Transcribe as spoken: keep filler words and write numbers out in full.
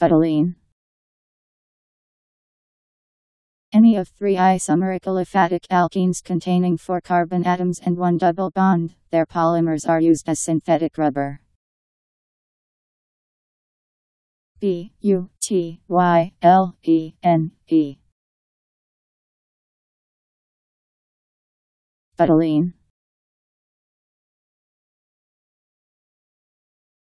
Butylene. Any of three isomeric aliphatic alkenes containing four carbon atoms and one double bond, their polymers are used as synthetic rubber. B U T Y L E N E. Butylene.